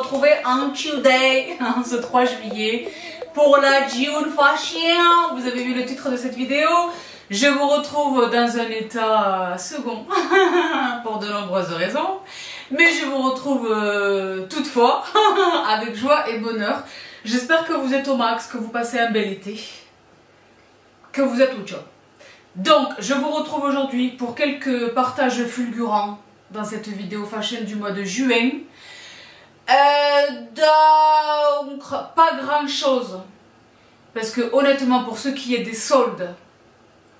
retrouver un Q-Day ce 3 juillet pour la June Fashion. Vous avez vu le titre de cette vidéo. Je vous retrouve dans un état second pour de nombreuses raisons. Mais je vous retrouve toutefois avec joie et bonheur. J'espère que vous êtes au max, que vous passez un bel été, que vous êtes au job. Donc je vous retrouve aujourd'hui pour quelques partages fulgurants dans cette vidéo fashion du mois de juin. Donc pas grand chose, parce que honnêtement pour ce qui est des soldes,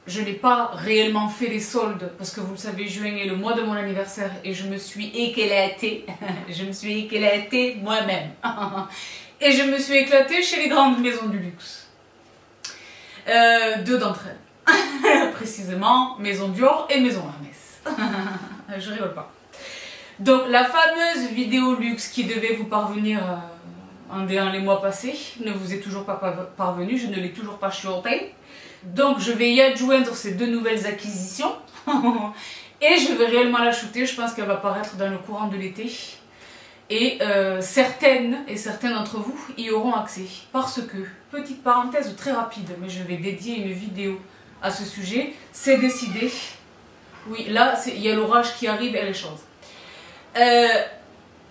je n'ai pas réellement fait les soldes, parce que vous le savez, juin est le mois de mon anniversaire et je me suis éclatée, moi-même. Et je me suis éclatée chez les grandes maisons du luxe. Deux d'entre elles, précisément Maison Dior et Maison Hermès. Je rigole pas. Donc la fameuse vidéo luxe qui devait vous parvenir dans les mois passés ne vous est toujours pas parvenue, je ne l'ai toujours pas shortée. Donc je vais y adjoindre ces deux nouvelles acquisitions et je vais réellement la shooter. Je pense qu'elle va paraître dans le courant de l'été et certains d'entre vous y auront accès, parce que, petite parenthèse très rapide, mais je vais dédier une vidéo à ce sujet. C'est décidé. Oui, là il y a l'orage qui arrive et les choses.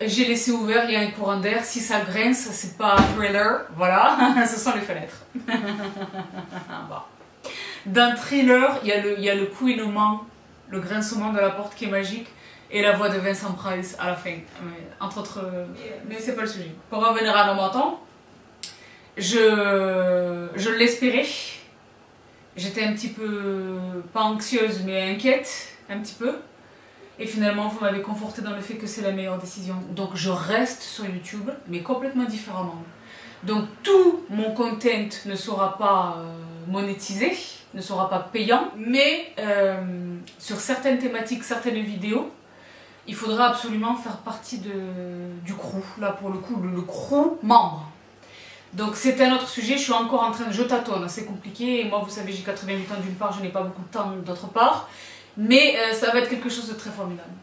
J'ai laissé ouvert, il y a un courant d'air, si ça grince, c'est pas un Thriller, voilà, ce sont les fenêtres. Dans Thriller, il y a le couinement, le grincement de la porte qui est magique, et la voix de Vincent Price à la fin, entre autres, mais c'est pas le sujet. Pour revenir à nos moutons, je l'espérais, j'étais un petit peu, pas anxieuse, mais inquiète, un petit peu. Et finalement, vous m'avez conforté dans le fait que c'est la meilleure décision. Donc je reste sur YouTube, mais complètement différemment. Donc tout mon content ne sera pas monétisé, ne sera pas payant. Mais sur certaines thématiques, certaines vidéos, il faudra absolument faire partie du crew. Là pour le coup, le crew membre. Donc c'est un autre sujet, je suis encore en train de... Je tâtonne, c'est compliqué. Et moi, vous savez, j'ai 88 ans d'une part, je n'ai pas beaucoup de temps d'autre part. Mais ça va être quelque chose de très formidable,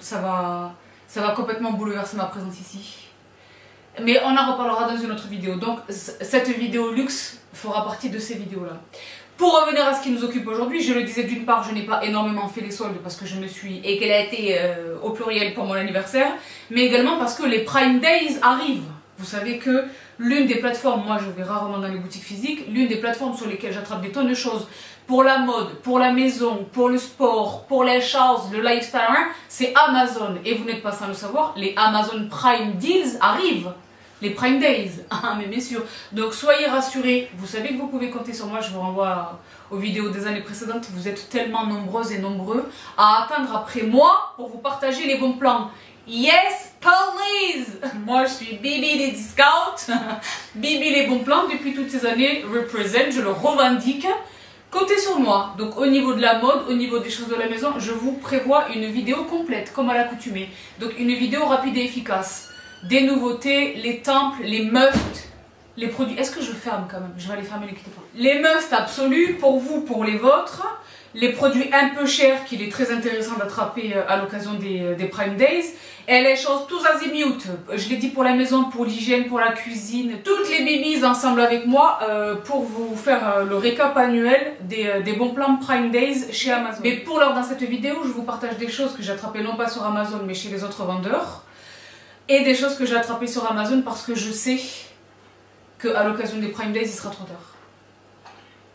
ça va complètement bouleverser ma présence ici. Mais on en reparlera dans une autre vidéo, donc cette vidéo luxe fera partie de ces vidéos-là. Pour revenir à ce qui nous occupe aujourd'hui, je le disais, d'une part, je n'ai pas énormément fait les soldes parce que je me suis éclatée au pluriel pour mon anniversaire, mais également parce que les Prime Days arrivent. Vous savez que l'une des plateformes, moi je vais rarement dans les boutiques physiques, l'une des plateformes sur lesquelles j'attrape des tonnes de choses pour la mode, pour la maison, pour le sport, pour les choses, le lifestyle, c'est Amazon. Et vous n'êtes pas sans le savoir, les Amazon Prime Deals arrivent, les Prime Days, mais bien sûr. Donc soyez rassurés, vous savez que vous pouvez compter sur moi, je vous renvoie aux vidéos des années précédentes, vous êtes tellement nombreuses et nombreux à attendre après moi pour vous partager les bons plans. Yes, please! Moi, je suis Bibi les discounts, Bibi les bons plans depuis toutes ces années, represent, je le revendique. Comptez sur moi. Donc, au niveau de la mode, au niveau des choses de la maison, je vous prévois une vidéo complète, comme à l'accoutumée. Donc, une vidéo rapide et efficace. Des nouveautés, les temples, les musts, les produits. Est-ce que je ferme quand même? Je vais aller fermer, n'inquiétez pas. Les musts absolus pour vous, pour les vôtres. Les produits un peu chers qu'il est très intéressant d'attraper à l'occasion des Prime Days. Et les choses tous azimuts, je l'ai dit, pour la maison, pour l'hygiène, pour la cuisine, toutes les bébés ensemble avec moi pour vous faire le récap annuel des bons plans Prime Days chez Amazon. Mais pour l'heure, dans cette vidéo, je vous partage des choses que j'ai attrapées non pas sur Amazon mais chez les autres vendeurs, et des choses que j'ai attrapées sur Amazon parce que je sais qu'à l'occasion des Prime Days, il sera trop tard.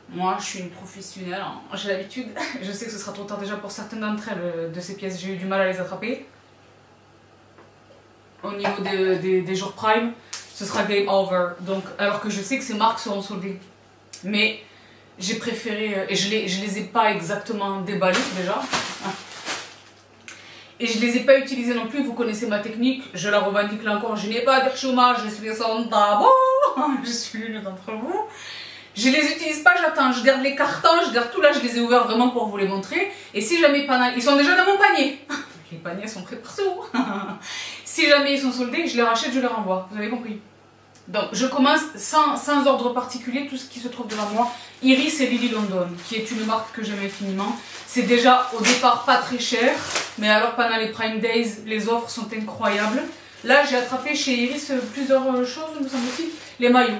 Moi, je suis une professionnelle, hein. J'ai l'habitude, je sais que ce sera trop tard déjà pour certaines d'entre elles, de ces pièces, j'ai eu du mal à les attraper. Au niveau des jours prime, ce sera game over. Donc, alors que je sais que ces marques seront soldées. Mais j'ai préféré, et je les ai pas exactement déballées déjà. Et je les ai pas utilisées non plus, vous connaissez ma technique, je la revendique là encore, je n'ai pas de chômage, je suis sans tabou, je suis l'une d'entre vous. Je les utilise pas, j'attends, je garde les cartons, je garde tout là, je les ai ouverts vraiment pour vous les montrer. Et si jamais pas mal, ils sont déjà dans mon panier. Les paniers sont prêts partout. Si jamais ils sont soldés, je les rachète, je les renvoie. Vous avez compris? Donc je commence sans ordre particulier tout ce qui se trouve devant moi. Iris et Lilly London, qui est une marque que j'aime infiniment. C'est déjà au départ pas très cher, mais alors pendant les Prime Days, les offres sont incroyables. Là, j'ai attrapé chez Iris plusieurs choses, me semble-t-il. Les maillots.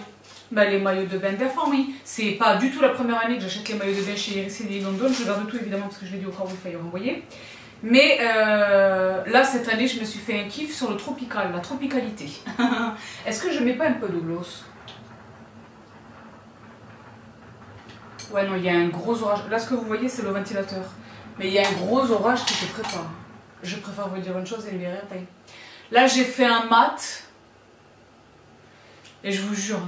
Ben, les maillots de bain d'enfants, oui. C'est pas du tout la première année que j'achète les maillots de bain chez Iris et Lilly London. Je garde tout, évidemment, parce que je l'ai dit au cas où il fallait renvoyer. Mais là, cette année, je me suis fait un kiff sur le tropical, la tropicalité. Est-ce que je mets pas un peu de gloss? Ouais, non, il y a un gros orage. Là, ce que vous voyez, c'est le ventilateur. Mais il y a un gros orage qui se prépare. Je préfère vous dire une chose et le verrer après. Là, j'ai fait un mat. Et je vous jure,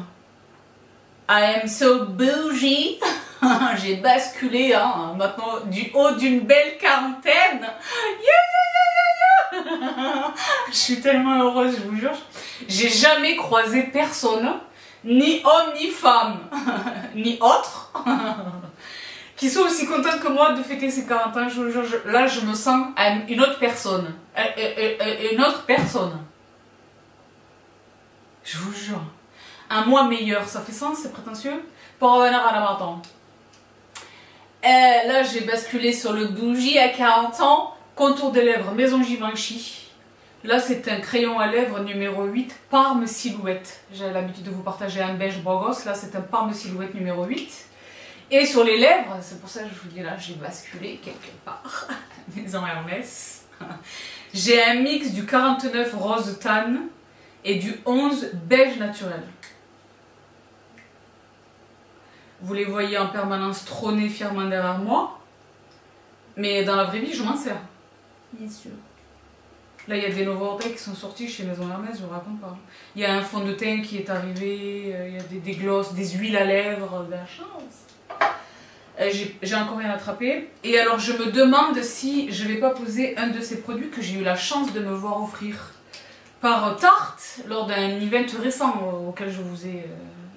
I am so bougie. J'ai basculé, hein, maintenant du haut d'une belle quarantaine. Yeah, yeah, yeah, yeah, yeah. Je suis tellement heureuse, je vous jure. J'ai jamais croisé personne, ni homme ni femme, ni autre, qui sont aussi contentes que moi de fêter ces 40 ans. Je vous jure, là je me sens une autre personne. Une autre personne. Je vous jure. Un mois meilleur, ça fait sens, c'est prétentieux. Pour revenir à la marathon. Là, j'ai basculé sur le bougie à 40 ans. Contour des lèvres, Maison Givenchy. Là, c'est un crayon à lèvres numéro 8, Parme Silhouette. J'ai l'habitude de vous partager un beige borgos. Là, c'est un Parme Silhouette numéro 8. Et sur les lèvres, c'est pour ça que je vous dis là, j'ai basculé quelque part. Maison Hermès. J'ai un mix du 49 rose tan et du 11 beige naturel. Vous les voyez en permanence trôner fièrement derrière moi. Mais dans la vraie vie, je m'en sers. Bien sûr. Là, il y a des nouveaux orteils qui sont sortis chez Maison Hermès, je vous raconte pas. Il y a un fond de teint qui est arrivé, il y a des glosses, des huiles à lèvres, de la chance. J'ai encore rien attrapé. Et alors, je me demande si je vais pas poser un de ces produits que j'ai eu la chance de me voir offrir par Tarte lors d'un event récent auquel je vous ai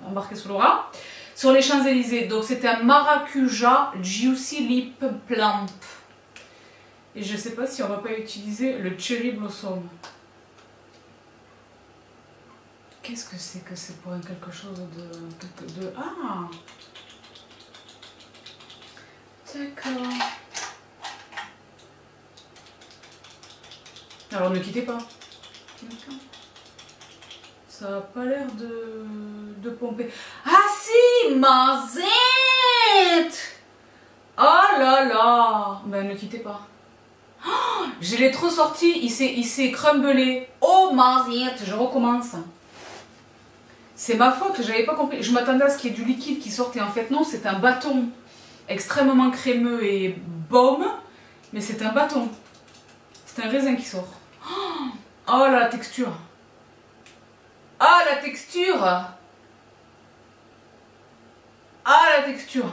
embarqué sous l'aura. Sur les Champs-Élysées, donc c'est un Maracuja Juicy Lip Plump. Et je sais pas si on va pas utiliser le Cherry Blossom. Qu'est-ce que c'est pour un quelque chose de... Ah! D'accord. Alors ne quittez pas. D'accord. Ça n'a pas l'air de pomper. Ah si, Mazette! Oh là là! Ben ne quittez pas. Oh, je l'ai trop sorti, il s'est crumbelé. Oh Mazette, je recommence. C'est ma faute, j'avais pas compris. Je m'attendais à ce qu'il y ait du liquide qui sorte et en fait non, c'est un bâton extrêmement crémeux et baume. Mais c'est un bâton. C'est un raisin qui sort. Oh la texture! Ah la texture! Ah la texture!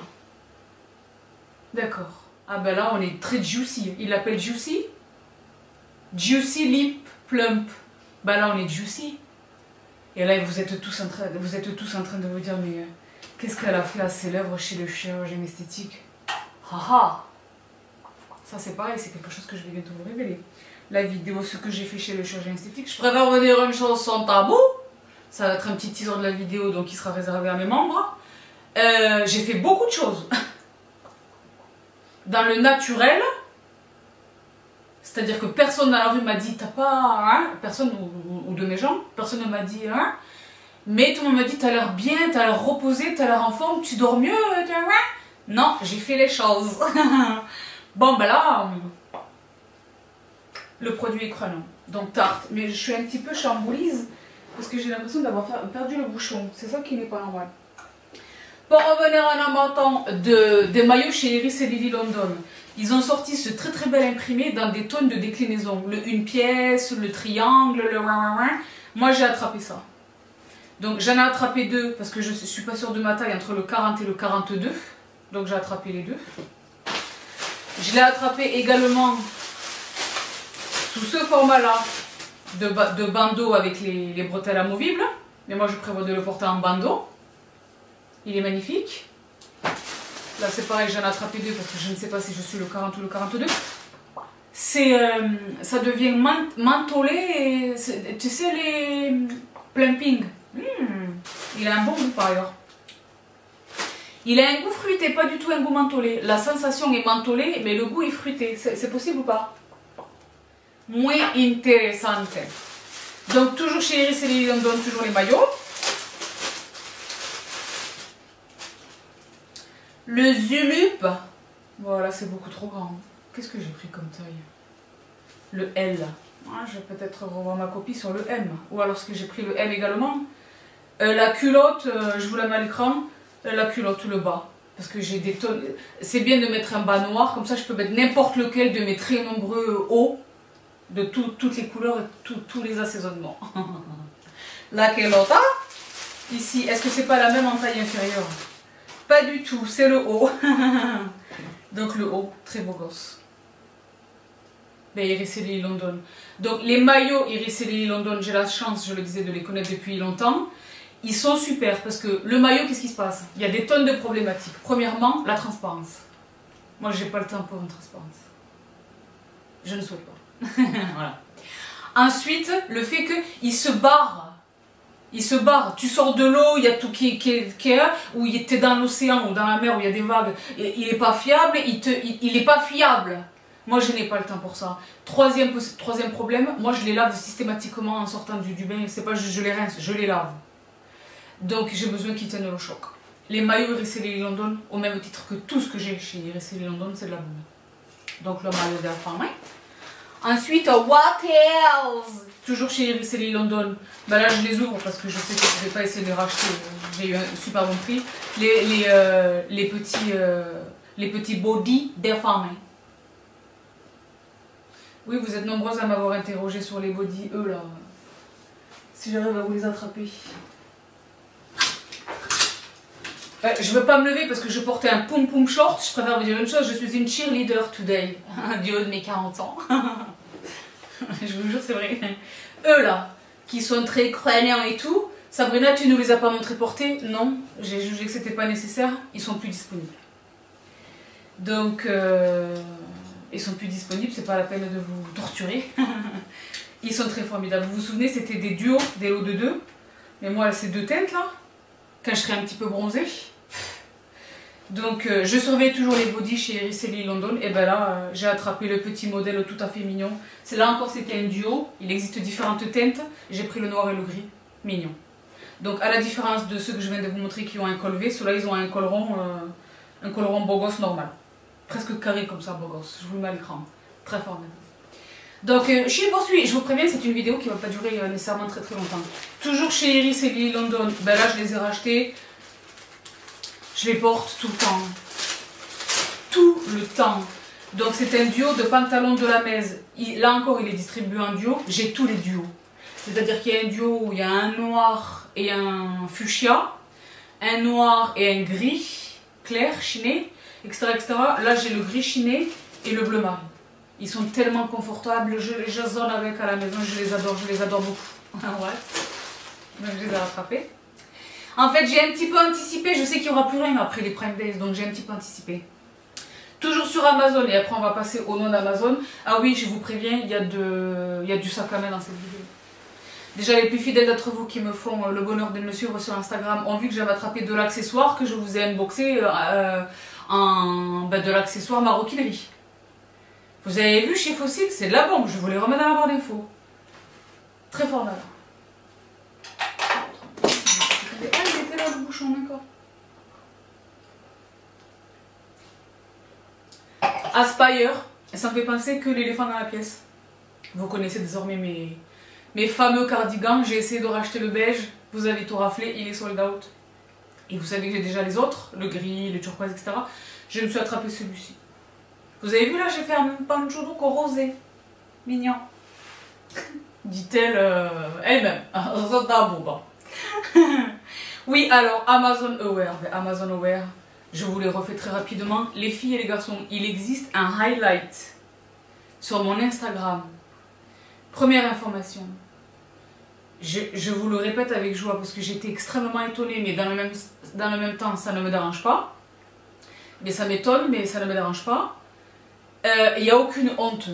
D'accord. Ah ben là on est très juicy. Il l'appelle juicy? Juicy lip plump. Ben là on est juicy. Et là vous êtes tous en train de vous dire mais qu'est-ce qu'elle a fait à ses lèvres chez le chirurgien esthétique? Haha! Ça c'est pareil, c'est quelque chose que je vais bientôt vous révéler. La vidéo, ce que j'ai fait chez le chirurgien esthétique. Je préfère vous dire une chose sans tabou. Ça va être un petit teaser de la vidéo, donc il sera réservé à mes membres. J'ai fait beaucoup de choses. Dans le naturel, c'est-à-dire que personne dans la rue m'a dit, t'as pas, hein, personne ou de mes gens, personne ne m'a dit, hein, mais tout le monde m'a dit, t'as l'air bien, t'as l'air reposé, t'as l'air en forme, tu dors mieux, non, j'ai fait les choses. Bon, ben là, le produit est crellant, donc Tarte, mais je suis un petit peu chamboulise. Parce que j'ai l'impression d'avoir perdu le bouchon. C'est ça qui n'est pas normal. Pour revenir à un montant des maillots chez Iris et Lilly London. Ils ont sorti ce très très bel imprimé dans des tonnes de déclinaisons. Le une pièce, le triangle, le... Moi j'ai attrapé ça. Donc j'en ai attrapé deux parce que je ne suis pas sûre de ma taille entre le 40 et le 42. Donc j'ai attrapé les deux. Je l'ai attrapé également sous ce format-là. De bandeau avec les bretelles amovibles, mais moi je prévois de le porter en bandeau. Il est magnifique. Là c'est pareil, j'en ai attrapé deux parce que je ne sais pas si je suis le 40 ou le 42. C'est ça devient mentholé, et, tu sais les plumping. Il a un bon goût par ailleurs. Il a un goût fruité, pas du tout un goût mentholé. La sensation est mentholée, mais le goût est fruité. C'est possible ou pas? Muy intéressante. Donc toujours chez Iris et Lilly London, toujours les maillots. Le Zulup. Voilà, c'est beaucoup trop grand. Qu'est-ce que j'ai pris comme taille? Le L. Ah, je vais peut-être revoir ma copie sur le M. Ou alors ce que j'ai pris le L également. La culotte, je vous la mets à l'écran. La culotte, le bas. Parce que j'ai des tonnes. C'est bien de mettre un bas noir, comme ça je peux mettre n'importe lequel de mes très nombreux hauts. De toutes les couleurs et tous les assaisonnements. La culotte. Ici, est-ce que c'est pas la même en taille inférieure? Pas du tout, c'est le haut. Donc le haut, très beau gosse. Ben, Iris et Lilly London. Donc les maillots Iris et Lilly London, j'ai la chance, je le disais, de les connaître depuis longtemps. Ils sont super parce que le maillot, qu'est-ce qui se passe? Il y a des tonnes de problématiques. Premièrement, la transparence. Moi, j'ai pas le temps pour une transparence. Je ne souhaite pas. Voilà. Ensuite, le fait qu'ils se barrent. Ils se barrent. Tu sors de l'eau, il y a tout qui est ou tu es dans l'océan ou dans la mer où il y a des vagues. Il n'est pas fiable. Il n'est pas fiable. Moi, je n'ai pas le temps pour ça. Troisième problème, moi, je les lave systématiquement en sortant du bain. C'est pas juste je les rince, je les lave. Donc, j'ai besoin qu'ils tiennent le choc. Les maillots Iris et Lilly London, au même titre que tout ce que j'ai chez Iris et Lilly London, c'est de la boue. Donc, le maillot de la femme. Ensuite, what else? Toujours chez Iris et Lilly London. Ben là, je les ouvre parce que je sais que je ne vais pas essayer de les racheter. J'ai eu un super bon prix. Les petits body des femmes. Oui, vous êtes nombreuses à m'avoir interrogé sur les bodys, eux là. Si j'arrive à vous les attraper. Je veux pas me lever parce que je portais un poum poum short. Je préfère vous dire une chose, je suis une cheerleader today. Du haut de mes 40 ans. Je vous jure, c'est vrai. Eux là, qui sont très croyants et tout. Sabrina, tu nous les as pas montrés porter? Non, j'ai jugé que c'était pas nécessaire. Ils sont plus disponibles. Donc... Ils sont plus disponibles, c'est pas la peine de vous torturer. Ils sont très formidables. Vous vous souvenez, c'était des duos, des lots de deux. Mais moi, ces deux teintes là, quand je serai un petit peu bronzée. Donc, je surveille toujours les bodys chez Iris et Lilly London. Et ben là, j'ai attrapé le petit modèle tout à fait mignon. C'est là encore, c'était un duo. Il existe différentes teintes. J'ai pris le noir et le gris. Mignon. Donc, à la différence de ceux que je viens de vous montrer qui ont un col V, ceux-là, ils ont un col rond beau gosse normal. Presque carré comme ça, beau gosse. Je vous le mets à l'écran. Très formidable. Donc, je poursuis. Je vous préviens, c'est une vidéo qui ne va pas durer nécessairement très très longtemps. Toujours chez Iris et Lilly London. Ben là, je les ai rachetés. Je les porte tout le temps. Tout le temps. Donc, c'est un duo de pantalons de la Maison. Là encore, il est distribué en duo. J'ai tous les duos. C'est-à-dire qu'il y a un duo où il y a un noir et un fuchsia. Un noir et un gris clair, chiné. Etc, etc. Là, j'ai le gris chiné et le bleu marine. Ils sont tellement confortables. Je les jasonne avec à la maison. Je les adore beaucoup. Ouais. Donc, je les ai rattrapés. En fait, j'ai un petit peu anticipé. Je sais qu'il n'y aura plus rien après les Prime Days. Donc, j'ai un petit peu anticipé. Toujours sur Amazon. Et après, on va passer au nom d'Amazon. Ah oui, je vous préviens, il y a du sac à main dans cette vidéo. Déjà, les plus fidèles d'entre vous qui me font le bonheur de me suivre sur Instagram ont vu que j'avais attrapé de l'accessoire que je vous ai unboxé. De l'accessoire maroquinerie. Vous avez vu chez Fossil, c'est de la bombe. Je vous les remets dans la barre d'infos. Très fort là. Ah, il était là le bouchon, d'accord. Aspire, ça me fait penser que l'éléphant dans la pièce. Vous connaissez désormais mes fameux cardigans. J'ai essayé de racheter le beige. Vous avez tout raflé, il est sold out. Et vous savez que j'ai déjà les autres, le gris, le turquoise, etc. Je me suis attrapée celui-ci. Vous avez vu là, j'ai fait un panchuruk au rosé. Mignon. Dit-elle elle-même. Oui, alors, Amazon Aware. Amazon Aware, je vous les refais très rapidement. Les filles et les garçons, il existe un highlight sur mon Instagram. Première information. Je vous le répète avec joie parce que j'étais extrêmement étonnée, mais dans le même temps, ça ne me dérange pas. Mais ça m'étonne, mais ça ne me dérange pas. Il n'y a aucune honte.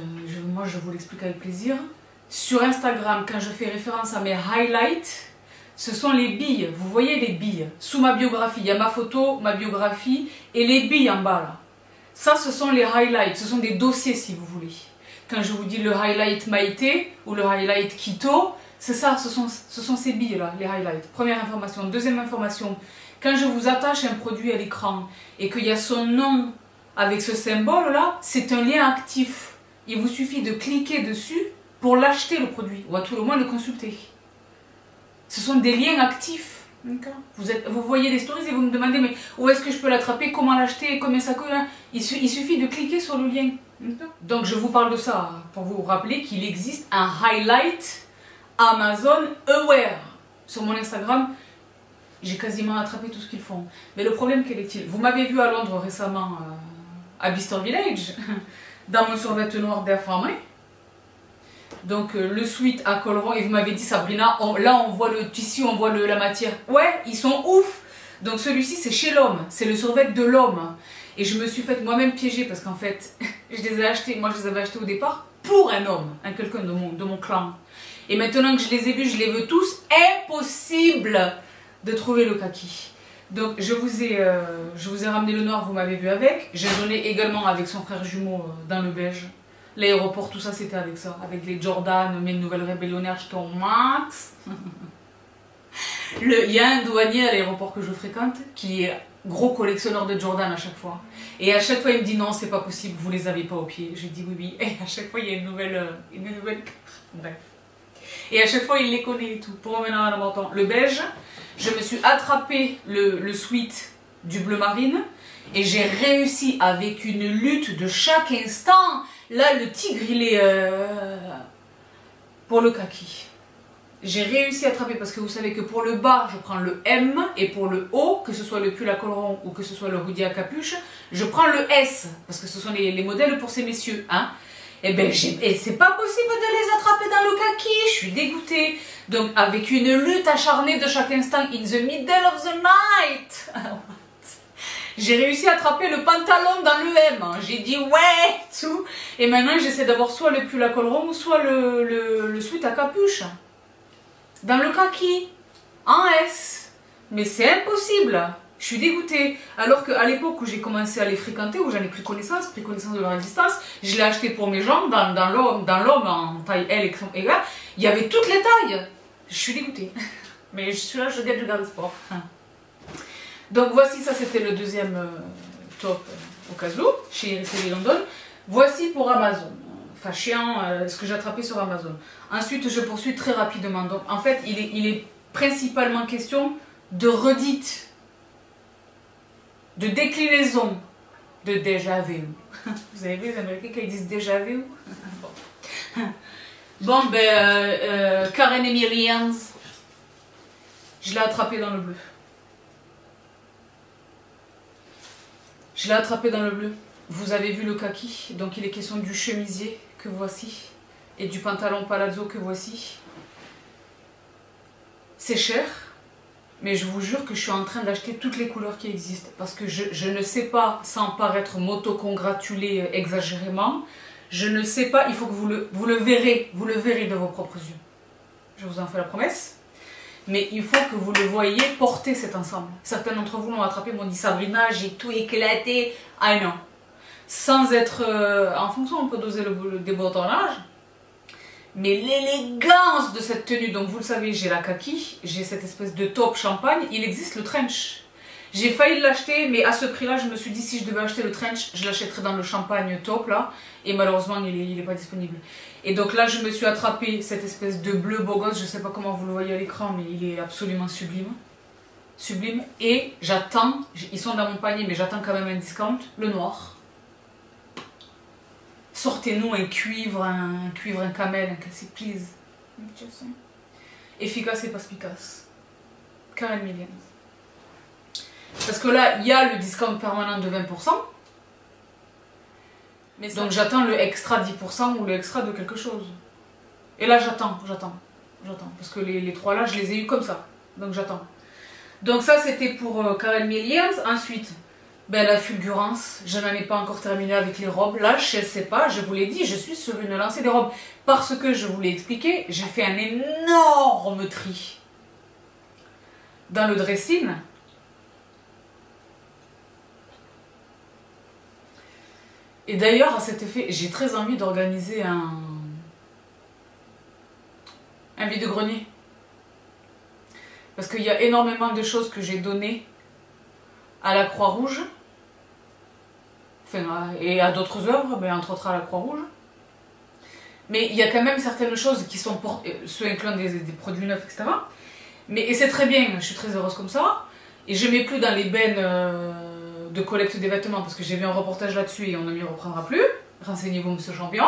Moi, je vous l'explique avec plaisir. Sur Instagram, quand je fais référence à mes highlights, ce sont les billes. Vous voyez les billes. Sous ma biographie, il y a ma photo, ma biographie et les billes en bas là. Ça, ce sont les highlights. Ce sont des dossiers si vous voulez. Quand je vous dis le highlight Maïté ou le highlight Quito, C'est ça, ce sont ces billes là, les highlights. Première information. Deuxième information, quand je vous attache un produit à l'écran et qu'il y a son nom avec ce symbole là, c'est un lien actif. Il vous suffit de cliquer dessus pour l'acheter le produit, ou à tout le moins le consulter. Ce sont des liens actifs. Vous voyez les stories et vous me demandez mais où est-ce que je peux l'attraper, comment l'acheter, combien ça coûte. Il suffit de cliquer sur le lien. Donc je vous parle de ça pour vous rappeler qu'il existe un highlight Amazon Aware. Sur mon Instagram, j'ai quasiment attrapé tout ce qu'ils font. Mais le problème, quel est-il? Vous m'avez vu à Londres récemment, à Bicester Village, dans mon survêtement noir d'Air France. Donc le sweat à col rond, et vous m'avez dit Sabrina, là on voit le tissu, on voit la matière. Ouais, ils sont ouf. Donc celui-ci c'est chez l'homme, c'est le survêt de l'homme. Et je me suis faite moi-même piéger parce qu'en fait, je les ai achetés, moi je les avais achetés au départ pour un homme, hein, quelqu'un de mon clan. Et maintenant que je les ai vus, je les veux tous, impossible de trouver le kaki. Donc je vous ai ramené le noir, vous m'avez vu avec. J'ai donné également avec son frère jumeau dans le beige. L'aéroport, tout ça, c'était avec ça. Avec les Jordan, mes nouvelles rébellionnaires, je t'en max. Il y a un douanier à l'aéroport que je fréquente qui est gros collectionneur de Jordan à chaque fois. Et à chaque fois, il me dit non, c'est pas possible, vous les avez pas au pied. J'ai dit oui. Et à chaque fois, il y a une nouvelle... Bref. Et à chaque fois, il les connaît et tout. Pour revenir à l'important, le beige, je me suis attrapé le sweat du bleu marine. Et j'ai réussi avec une lutte de chaque instant. Là, le tigre, il est pour le kaki. J'ai réussi à attraper parce que vous savez que pour le bas, je prends le M. Et pour le haut, que ce soit le pull à col rond ou que ce soit le hoodie à capuche, je prends le S. Parce que ce sont les modèles pour ces messieurs. Hein. Et bien, c'est pas possible de les attraper dans le kaki. Je suis dégoûtée. Donc, avec une lutte acharnée de chaque instant, in the middle of the night. J'ai réussi à attraper le pantalon dans le M. J'ai dit ouais, tout. Et maintenant, j'essaie d'avoir soit le pull à col rond, soit le sweat à capuche. Dans le kaki. En S. Mais c'est impossible. Je suis dégoûtée. Alors qu'à l'époque où j'ai commencé à les fréquenter, où j'en ai pris connaissance de leur existence, je l'ai acheté pour mes jambes, dans l'homme en taille L et L. Il y avait toutes les tailles. Je suis dégoûtée. Mais je suis là, je garde le garde-sport. Donc voici, ça c'était le deuxième top au cas où, chez Iris & Lilly London. Voici pour Amazon, enfin chiant, ce que j'ai attrapé sur Amazon. Ensuite je poursuis très rapidement. Donc en fait il est principalement question de redites, de déclinaison, de déjà vu. Vous avez vu les Américains qui disent déjà vu? Bon ben Karen Millen, je l'ai attrapé dans le bleu. Je l'ai attrapé dans le bleu. Vous avez vu le kaki, donc il est question du chemisier que voici et du pantalon palazzo que voici. C'est cher, mais je vous jure que je suis en train d'acheter toutes les couleurs qui existent parce que je ne sais pas, sans paraître m'auto-congratulée exagérément, je ne sais pas, il faut que vous le verrez de vos propres yeux. Je vous en fais la promesse. Mais il faut que vous le voyez porter cet ensemble. Certains d'entre vous l'ont attrapé, m'ont dit Sabrina, j'ai tout éclaté. Ah non. Sans être... en fonction, on peut doser le débordonnage. Mais l'élégance de cette tenue, donc vous le savez, j'ai la kaki, j'ai cette espèce de top champagne. Il existe le trench. J'ai failli l'acheter, mais à ce prix-là, je me suis dit si je devais acheter le trench, je l'achèterais dans le champagne top là. Et malheureusement, il est pas disponible. Et donc là, je me suis attrapée cette espèce de bleu beau gosse. Je sais pas comment vous le voyez à l'écran, mais il est absolument sublime. Sublime. Et j'attends, ils sont dans mon panier, mais j'attends quand même un discount. Le noir. Sortez-nous un cuivre, un camel, un cassé, please. Efficace et pas spicace. Karen Millen. Parce que là, il y a le discount permanent de 20%. Mais ça... Donc j'attends le extra 10% ou le extra de quelque chose. Et là j'attends. Parce que les trois là, je les ai eu comme ça. Donc j'attends. Donc ça c'était pour Karen Millen. Ensuite, ben, la fulgurance. Je n'en ai pas encore terminé avec les robes. Là, je ne sais pas, je vous l'ai dit, je suis sur une lancée des robes. Parce que je vous l'ai expliqué, j'ai fait un énorme tri. Dans le dressing... Et d'ailleurs, à cet effet, j'ai très envie d'organiser un un vide-grenier. Parce qu'il y a énormément de choses que j'ai données à la Croix-Rouge. Enfin, et à d'autres œuvres, mais entre autres à la Croix-Rouge. Mais il y a quand même certaines choses qui sont, ceux incluant des produits neufs, etc. Mais, et c'est très bien, je suis très heureuse comme ça. Et je ne mets plus dans les bennes de collecte des vêtements, parce que j'ai vu un reportage là-dessus et on ne m'y reprendra plus. Renseignez-vous, monsieur Champion.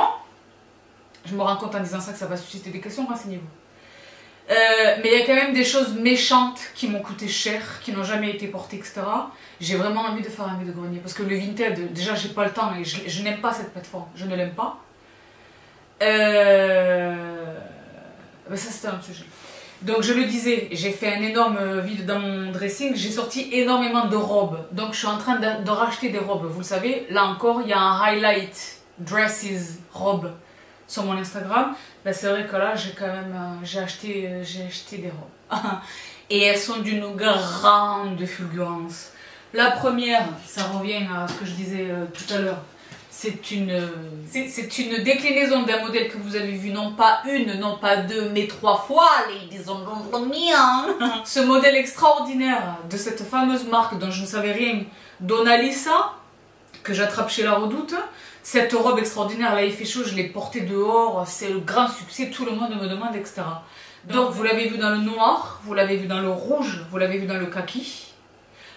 Je me rends compte en disant ça que ça va susciter des questions, renseignez-vous. Mais il y a quand même des choses méchantes qui m'ont coûté cher, qui n'ont jamais été portées, etc. J'ai vraiment envie de faire un vide-grenier, parce que le Vinted, déjà j'ai pas le temps et je n'aime pas cette plateforme, je ne l'aime pas. Ben ça c'était un sujet. Donc je le disais, j'ai fait un énorme vide dans mon dressing, j'ai sorti énormément de robes, donc je suis en train de racheter des robes, vous le savez. Là encore, il y a un highlight dresses, robes sur mon Instagram. Ben c'est vrai que là j'ai quand même j'ai acheté des robes et elles sont d'une grande fulgurance. La première, ça revient à ce que je disais tout à l'heure, c'est une déclinaison d'un modèle que vous avez vu non pas une, non pas deux, mais 3 fois, les ce modèle extraordinaire de cette fameuse marque dont je ne savais rien, Donnalisa, que j'attrape chez La Redoute. Cette robe extraordinaire, là il fait chaud, je l'ai portée dehors, c'est le grand succès, tout le monde me demande, etc. Donc vous l'avez vu dans le noir, vous l'avez vu dans le rouge, vous l'avez vu dans le kaki.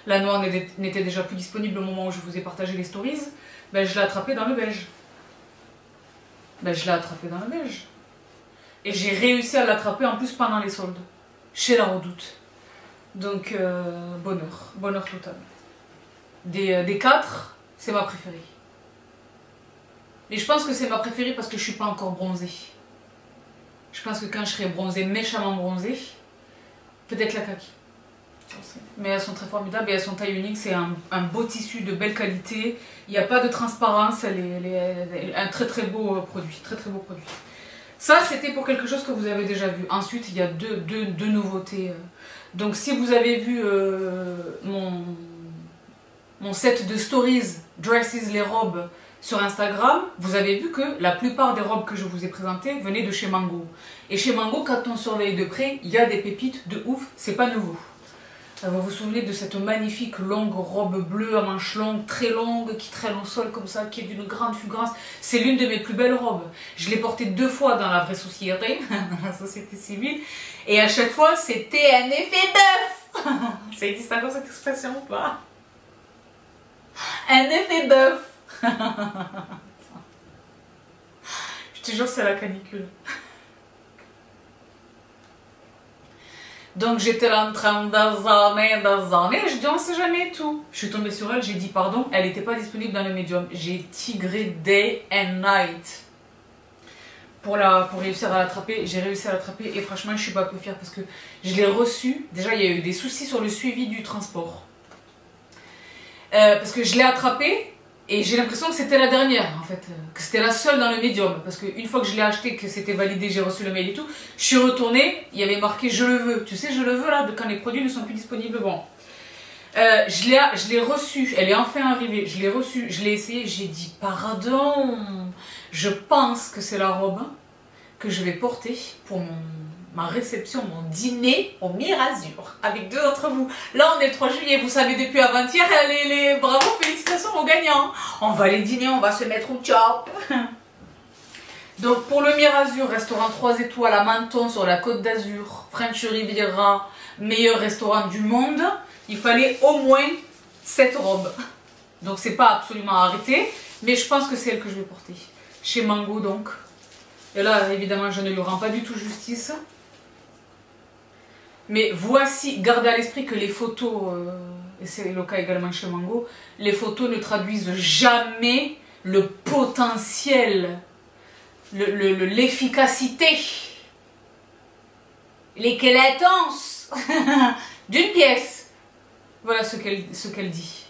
La noire n'était déjà plus disponible au moment où je vous ai partagé les stories. Ben, je l'ai attrapée dans le beige. Et j'ai réussi à l'attraper en plus pendant les soldes, chez La Redoute. Donc bonheur total. Des 4, c'est ma préférée. Mais je pense que c'est ma préférée parce que je suis pas encore bronzée. Je pense que quand je serai bronzée, méchamment bronzée, peut-être la kaki. Mais elles sont très formidables et elles sont taille unique. C'est un beau tissu de belle qualité. Il n'y a pas de transparence. Elle est un très beau produit. Ça, c'était pour quelque chose que vous avez déjà vu. Ensuite, il y a deux nouveautés. Donc si vous avez vu mon set de stories, dresses, les robes, sur Instagram, vous avez vu que la plupart des robes que je vous ai présentées venaient de chez Mango. Et chez Mango, quand on surveille de près, il y a des pépites de ouf, c'est pas nouveau. Vous vous souvenez de cette magnifique longue robe bleue à manches longues, qui traîne au sol comme ça, qui est d'une grande fulgurance. C'est l'une de mes plus belles robes. Je l'ai portée 2 fois dans la vraie société, dans la société civile, et à chaque fois, c'était un effet bœuf. Ça existe encore cette expression ou pas? Un effet bœuf. Je te jure, c'est la canicule. Donc j'étais là en train d'azamé, je dis on sait jamais tout. Je suis tombée sur elle, j'ai dit pardon, elle n'était pas disponible dans le médium. J'ai tigré day and night pour réussir à l'attraper. J'ai réussi à l'attraper et franchement je suis pas peu fière parce que je l'ai reçue. Déjà il y a eu des soucis sur le suivi du transport parce que je l'ai attrapée. Et j'ai l'impression que c'était la dernière en fait, que c'était la seule dans le médium. Parce qu'une fois que je l'ai acheté, que c'était validé, j'ai reçu le mail et tout, je suis retournée, il y avait marqué je le veux. Tu sais, je le veux là, quand les produits ne sont plus disponibles. Bon, je l'ai reçue, elle est enfin arrivée, je l'ai reçue, je l'ai essayée, j'ai dit pardon, je pense que c'est la robe que je vais porter pour ma réception, mon dîner au Mirazur, avec 2 d'entre vous. Là, on est le 3 juillet, vous savez, depuis avant-hier, bravo, félicitations aux gagnants. On va aller dîner, on va se mettre au chop. Donc, pour le Mirazur, restaurant 3 étoiles à Menton, sur la Côte d'Azur, French Riviera, meilleur restaurant du monde, il fallait au moins 7 robes. Donc, c'est pas absolument arrêté, mais je pense que c'est elle que je vais porter. Chez Mango, donc. Et là, évidemment, je ne lui rends pas du tout justice. Mais voici, gardez à l'esprit que les photos, et c'est le cas également chez Mango, les photos ne traduisent jamais le potentiel, l'efficacité, l'éclatance d'une pièce. Voilà ce qu'elle dit,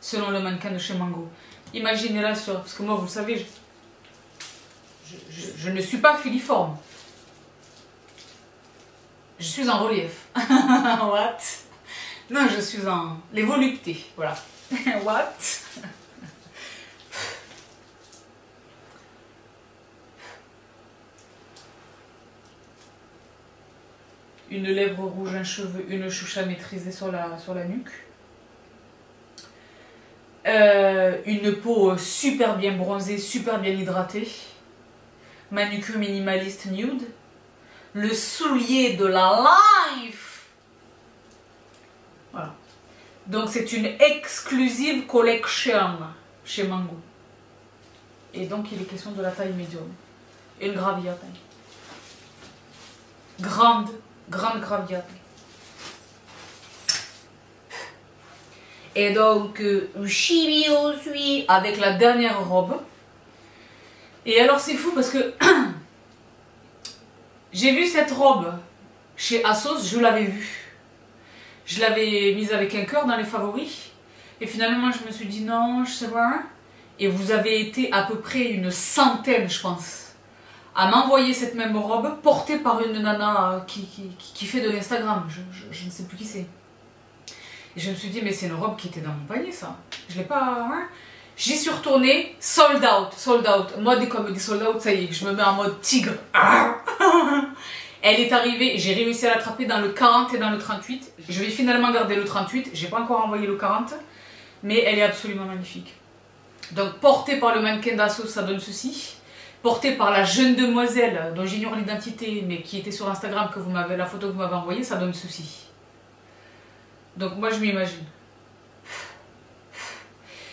selon le mannequin de chez Mango. Imaginez-la sur, parce que moi, vous le savez, je ne suis pas filiforme. Je suis en relief. What? Non, je suis en... les voluptés, voilà. What? une lèvre rouge, un cheveu, une choucha maîtrisée sur la nuque. Une peau super bien bronzée, super bien hydratée. Manucure minimaliste nude. Le soulier de la life. Voilà. Donc c'est une exclusive collection chez Mango. Et donc il est question de la taille médium. Une graviate. Grande graviate. Et donc Chibi aussi avec la dernière robe. Et alors c'est fou parce que j'ai vu cette robe chez Asos, je l'avais vue. Je l'avais mise avec un cœur dans les favoris. Et finalement je me suis dit non, je sais pas. Et vous avez été à peu près une centaine, je pense, à m'envoyer cette même robe portée par une nana qui fait de l'Instagram. Je ne sais plus qui c'est. Et je me suis dit, mais c'est une robe qui était dans mon panier, ça. Je l'ai pas... Hein. J'y suis retournée, sold out, sold out. Moi, dès qu'on me dit sold out, ça y est, je me mets en mode tigre. Elle est arrivée, j'ai réussi à l'attraper dans le 40 et dans le 38. Je vais finalement garder le 38, j'ai pas encore envoyé le 40. Mais elle est absolument magnifique. Donc, portée par le mannequin d'Asos, ça donne ceci. Portée par la jeune demoiselle, dont j'ignore l'identité, mais qui était sur Instagram, que vous m'avez, la photo que vous m'avez envoyée, ça donne ceci. Donc moi je m'imagine.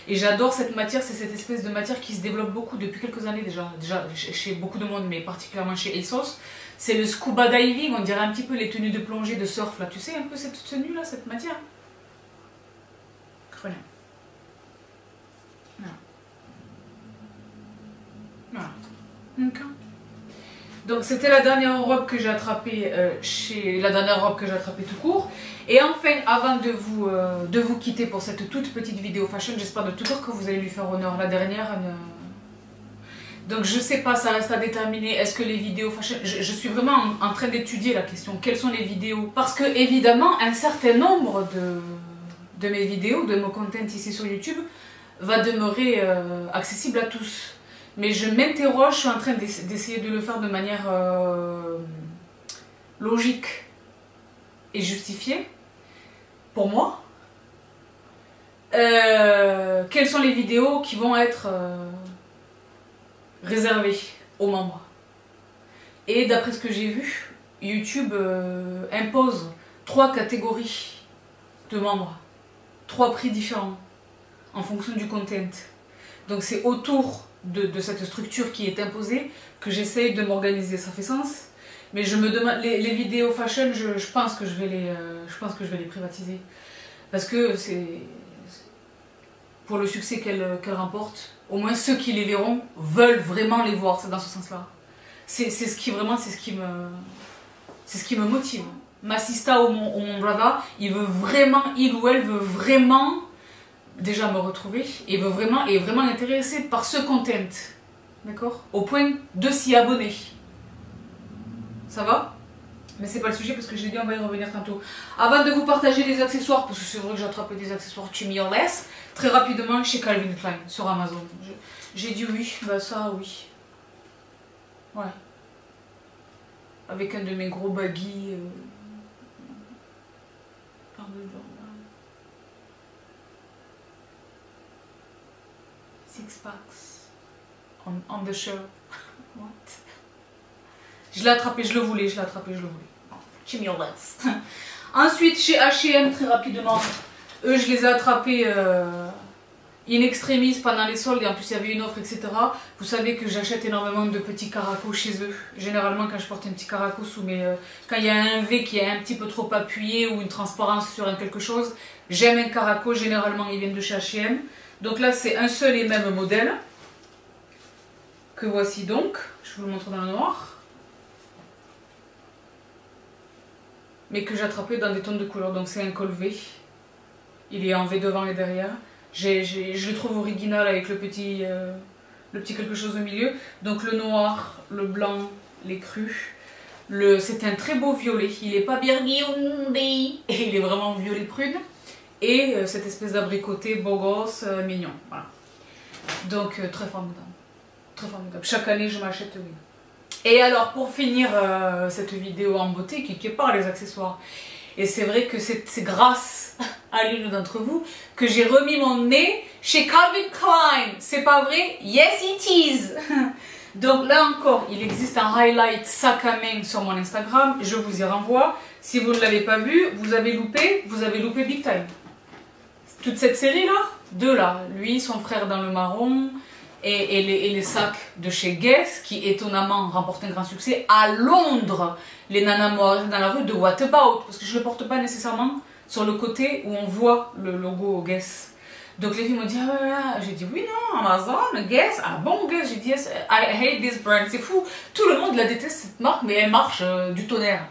Et j'adore cette matière, c'est cette espèce de matière qui se développe beaucoup depuis quelques années déjà. Déjà chez beaucoup de monde, mais particulièrement chez Asos. C'est le scuba diving, on dirait un petit peu les tenues de plongée de surf là. Tu sais un peu cette tenue là, cette matière. Crelin. Voilà. Voilà. Okay. Donc c'était la dernière robe que j'ai attrapée tout court. Et enfin, avant de vous quitter pour cette toute petite vidéo fashion, j'espère de tout cœur que vous allez lui faire honneur. La dernière, donc je sais pas, ça reste à déterminer. Est-ce que les vidéos fashion... Je suis vraiment en train d'étudier la question. Quelles sont les vidéos? Parce que évidemment, un certain nombre de mes vidéos, de mon content ici sur YouTube, va demeurer accessible à tous. Mais je m'interroge, je suis en train d'essayer de le faire de manière logique et justifiée, pour moi. Quelles sont les vidéos qui vont être réservées aux membres? Et d'après ce que j'ai vu, YouTube impose 3 catégories de membres, 3 prix différents, en fonction du content. Donc c'est autour de cette structure qui est imposée que j'essaye de m'organiser. Ça fait sens, mais je me demande, les vidéos fashion, je pense que je vais les privatiser, parce que c'est pour le succès qu'elles remportent, au moins ceux qui les verront veulent vraiment les voir. C'est dans ce sens là c'est ce qui me motive. Ma sista ou mon brada, il ou elle veut vraiment déjà me retrouver et est vraiment intéressée par ce content, d'accord, au point de s'y abonner. Ça va? Mais c'est pas le sujet parce que je l'ai dit, on va y revenir tantôt. Avant de vous partager les accessoires, parce que c'est vrai que j'ai attrapé des accessoires to me or less, très rapidement chez Calvin Klein sur Amazon. J'ai dit oui, bah ça oui. Ouais. Avec un de mes gros baggy. Pardon, genre. Six-packs on the show. What? Je l'ai attrapé, je le voulais, je l'ai attrapé, je le voulais. Chez Mirazur. Ensuite, chez H&M, très rapidement, eux, je les ai attrapés in extremis pendant les soldes, et en plus, il y avait une offre, etc. Vous savez que j'achète énormément de petits caracos chez eux. Généralement, quand je porte un petit caraco sous mes... quand il y a un V qui est un petit peu trop appuyé ou une transparence sur un quelque chose, j'aime un caraco. Généralement, ils viennent de chez H&M. Donc là, c'est un seul et même modèle, que voici donc. Je vous le montre dans le noir. Mais que j'attrapais dans des tonnes de couleurs. Donc c'est un col V. Il est en V devant et derrière. Je le trouve original avec le petit quelque chose au milieu. Donc le noir, le blanc, les crus. C'est un très beau violet. Il n'est pas berguillon, et il est vraiment violet prune. Et cette espèce d'abricoté beau gosse, mignon, voilà. Donc très formidable, très formidable. Chaque année je m'achète, oui. Et alors pour finir cette vidéo en beauté, qui part les accessoires. Et c'est vrai que c'est grâce à l'une d'entre vous que j'ai remis mon nez chez Calvin Klein. C'est pas vrai? Yes it is. Donc là encore, il existe un highlight sac à main sur mon Instagram. Je vous y renvoie. Si vous ne l'avez pas vu, vous avez loupé big time. Toute cette série là, deux là, lui, son frère dans le marron et les sacs de chez Guess qui étonnamment remportent un grand succès à Londres. Les nanas mortes dans la rue de What About, parce que je ne le porte pas nécessairement sur le côté où on voit le logo Guess. Donc les filles m'ont dit ah voilà, j'ai dit oui non, Amazon, Guess, ah bon Guess, j'ai dit yes, I hate this brand, c'est fou, tout le monde la déteste cette marque mais elle marche du tonnerre,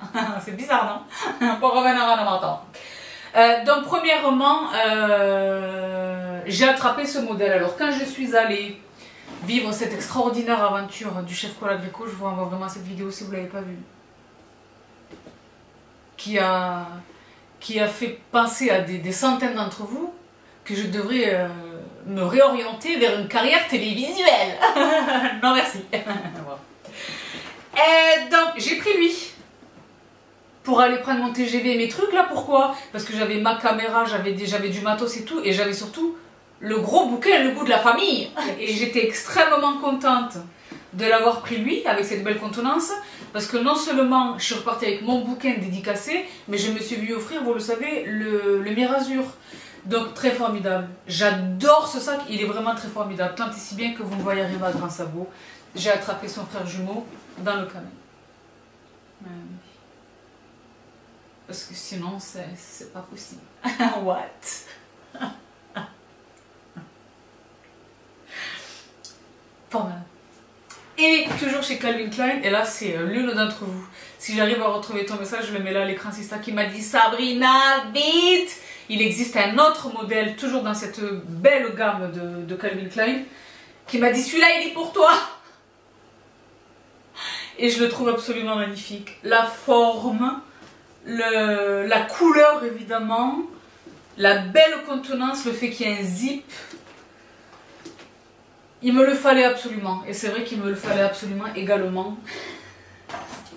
c'est bizarre non? Pour revenir à Amazon. Donc premièrement, j'ai attrapé ce modèle. Alors quand je suis allée vivre cette extraordinaire aventure du chef Colagreco, je vous envoie vraiment cette vidéo si vous ne l'avez pas vue, qui a fait penser à des centaines d'entre vous que je devrais me réorienter vers une carrière télévisuelle. Non merci. Et donc j'ai pris lui pour aller prendre mon TGV et mes trucs là, pourquoi? Parce que j'avais ma caméra, j'avais du matos et tout, et j'avais surtout le gros bouquet, le goût de la famille. Et j'étais extrêmement contente de l'avoir pris lui, avec cette belle contenance, parce que non seulement je suis repartie avec mon bouquin dédicacé, mais je me suis vue offrir, vous le savez, le Mirazur. Donc très formidable. J'adore ce sac, il est vraiment très formidable. Tant et si bien que vous me voyez arriver à Grand Sabot. J'ai attrapé son frère jumeau dans le camion. Parce que sinon, c'est pas possible. What? Formidable. Et toujours chez Calvin Klein, et là c'est l'une d'entre vous. Si j'arrive à retrouver ton message, je le mets là à l'écran, c'est ça qui m'a dit Sabrina, vite! Il existe un autre modèle, toujours dans cette belle gamme de Calvin Klein, qui m'a dit celui-là il est pour toi! Et je le trouve absolument magnifique. La forme, la couleur évidemment, la belle contenance, le fait qu'il y ait un zip. Il me le fallait absolument, et c'est vrai qu'il me le fallait absolument également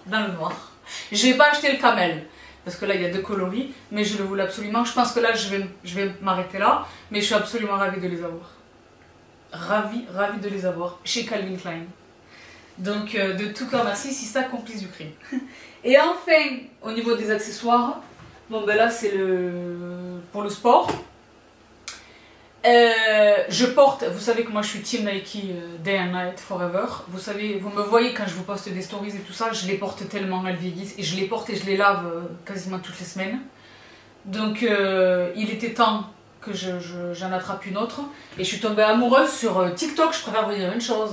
dans le noir. Je n'ai pas acheté le camel, parce que là il y a deux coloris, mais je le voulais absolument. Je pense que là je vais m'arrêter là, mais je suis absolument ravie de les avoir. Ravie de les avoir, chez Calvin Klein. Donc de tout cœur merci, si ça complice du crime. Et enfin, au niveau des accessoires, bon ben là c'est pour le sport. Je porte, vous savez que moi je suis team Nike day and night forever. Vous savez, vous me voyez quand je vous poste des stories et tout ça, je les porte tellement, elles vieillissent, et je les porte et je les lave quasiment toutes les semaines. Donc il était temps que j'en attrape une autre, et je suis tombée amoureuse sur TikTok. Je préfère vous dire une chose,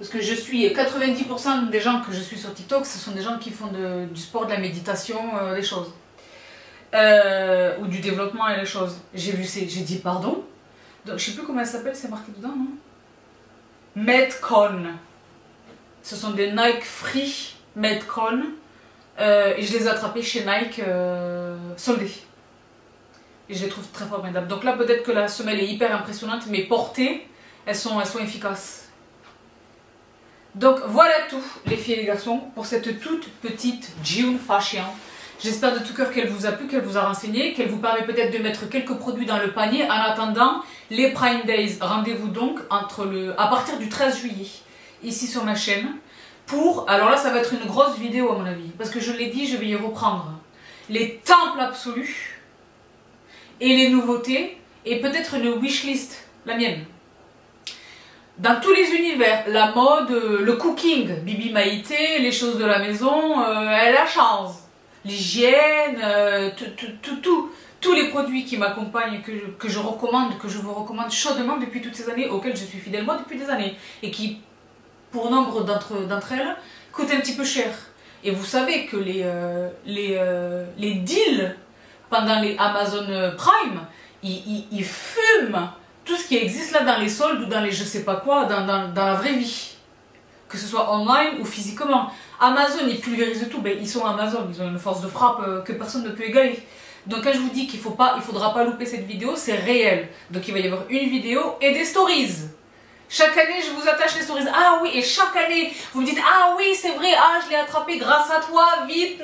parce que je suis 90% des gens que je suis sur TikTok, ce sont des gens qui font du sport, de la méditation, des choses ou du développement et les choses. J'ai vu ces, j'ai dit pardon. Donc, je ne sais plus comment elle s'appelle, c'est marqué dedans, non? MetCon. Ce sont des Nike Free MetCon. Et je les ai attrapés chez Nike soldés. Et je les trouve très formidables. Donc là, peut-être que la semelle est hyper impressionnante, mais portées, elles sont efficaces. Donc voilà tout, les filles et les garçons, pour cette toute petite June Fashion. J'espère de tout cœur qu'elle vous a plu, qu'elle vous a renseigné, qu'elle vous permet peut-être de mettre quelques produits dans le panier. En attendant, les Prime Days, rendez-vous donc à partir du 13 juillet, ici sur ma chaîne. Alors là, ça va être une grosse vidéo à mon avis, parce que je l'ai dit, je vais y reprendre. Les temples absolus, et les nouveautés, et peut-être une wishlist, la mienne. Dans tous les univers, la mode, le cooking, Bibi Maïté, les choses de la maison, elle a chance. L'hygiène, tous les produits qui m'accompagnent, que je recommande, que je vous recommande chaudement depuis toutes ces années, auxquels je suis fidèle moi depuis des années, et qui, pour nombre d'entre elles, coûtent un petit peu cher. Et vous savez que les deals pendant les Amazon Prime, ils fument tout ce qui existe là dans les soldes ou dans les je sais pas quoi, dans la vraie vie. Que ce soit online ou physiquement. Amazon, ils pulvérisent tout, ben, ils sont Amazon, ils ont une force de frappe que personne ne peut égaler. Donc quand je vous dis qu'il ne faudra pas louper cette vidéo, c'est réel. Donc il va y avoir une vidéo et des stories. Chaque année, je vous attache les cerises. Ah oui, et chaque année, vous me dites, ah oui, c'est vrai, ah, je l'ai attrapé grâce à toi, vite,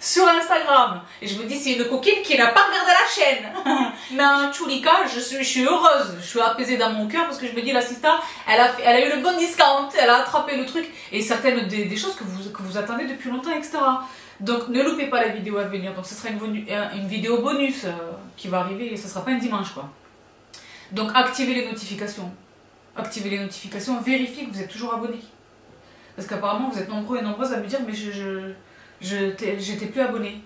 sur Instagram. Et je me dis, c'est une coquine qui n'a pas regardé la chaîne. Mais en tous les cas, je suis heureuse, je suis apaisée dans mon cœur parce que je me dis, la sista, elle a eu le bon discount, elle a attrapé le truc. Et certaines des choses que vous attendez depuis longtemps, etc. Donc ne loupez pas la vidéo à venir. Donc ce sera une vidéo bonus qui va arriver et ce ne sera pas un dimanche, quoi. Donc activez les notifications. Activez les notifications, vérifiez que vous êtes toujours abonné. Parce qu'apparemment vous êtes nombreux et nombreuses à me dire mais j'étais plus abonné.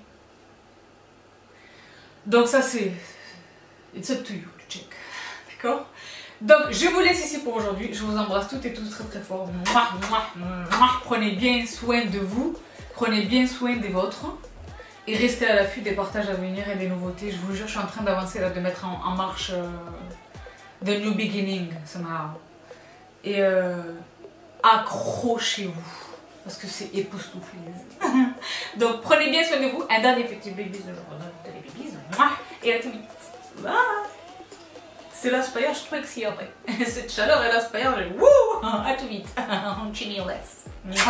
Donc ça c'est... It's up to you, to check. D'accord? Donc je vous laisse ici pour aujourd'hui. Je vous embrasse toutes et tous très très fort. Mouah, mouah, mouah. Prenez bien soin de vous. Prenez bien soin des vôtres. Et restez à l'affût des partages à venir et des nouveautés. Je vous jure, je suis en train d'avancer là, de mettre en marche... The new beginning, somehow. Et accrochez-vous, parce que c'est époustouflé. Donc prenez bien soin de vous. Un dernier petit baby, je vous redonne les babies. Et à tout vite. Bye. C'est l'aspire, je trouve que c'est après. Cette chaleur est l'aspire, je... Wouh. À tout vite. On chini less.